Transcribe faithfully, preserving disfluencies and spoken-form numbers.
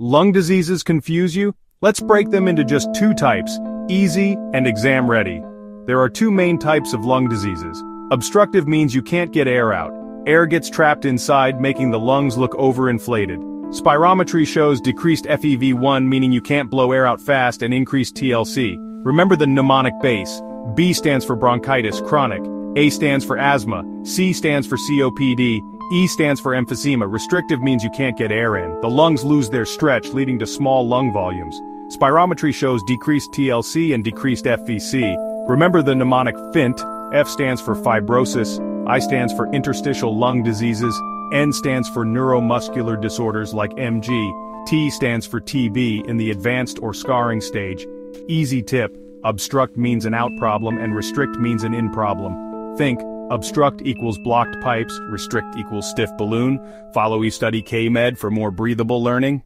Lung diseases confuse you? Let's break them into just two types, easy and exam-ready. There are two main types of lung diseases. Obstructive means you can't get air out. Air gets trapped inside, making the lungs look overinflated. Spirometry shows decreased F E V one, meaning you can't blow air out fast, and increased T L C. Remember the mnemonic base. B stands for bronchitis, chronic. A stands for asthma. C stands for C O P D. E stands for emphysema. Restrictive means you can't get air in. The lungs lose their stretch, leading to small lung volumes. Spirometry shows decreased T L C and decreased F V C. Remember the mnemonic F I N T. F stands for fibrosis. I stands for interstitial lung diseases. N stands for neuromuscular disorders like M G. T stands for T B in the advanced or scarring stage. Easy tip. Obstruct means an out problem and restrict means an in problem. Think. Obstruct equals blocked pipes, restrict equals stiff balloon. Follow eStudy K Med for more breathable learning.